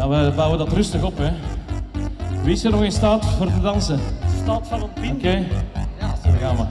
Nou, we bouwen dat rustig op, hè. Wie is er nog in staat voor te dansen? Staat van een pin. Oké, ja, dan gaan we.